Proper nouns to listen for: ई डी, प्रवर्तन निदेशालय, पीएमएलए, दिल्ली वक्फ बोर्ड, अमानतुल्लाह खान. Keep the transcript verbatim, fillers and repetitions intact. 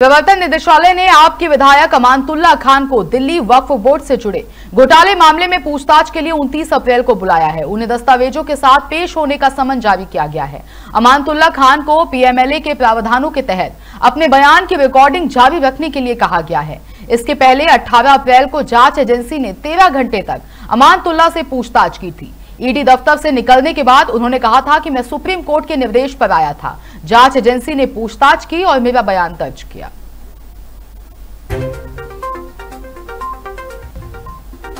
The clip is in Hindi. प्रवर्तन निदेशालय ने आपके विधायक अमानतुल्लाह खान को दिल्ली वक्फ बोर्ड से जुड़े घोटाले मामले में पूछताछ के लिए उनतीस अप्रैल को बुलाया है। उन्हें दस्तावेजों के साथ पेश होने का समन जारी किया गया है। अमानतुल्लाह खान को पी एम एल ए के प्रावधानों के तहत अपने बयान की रिकॉर्डिंग जारी रखने के लिए कहा गया है। इसके पहले अठारह अप्रैल को जांच एजेंसी ने तेरह घंटे तक अमानतुल्लाह से पूछताछ की थी। ई डी दफ्तर से निकलने के बाद उन्होंने कहा था कि मैं सुप्रीम कोर्ट के निर्देश पर आया था। जांच एजेंसी ने पूछताछ की और मेरा बयान दर्ज किया।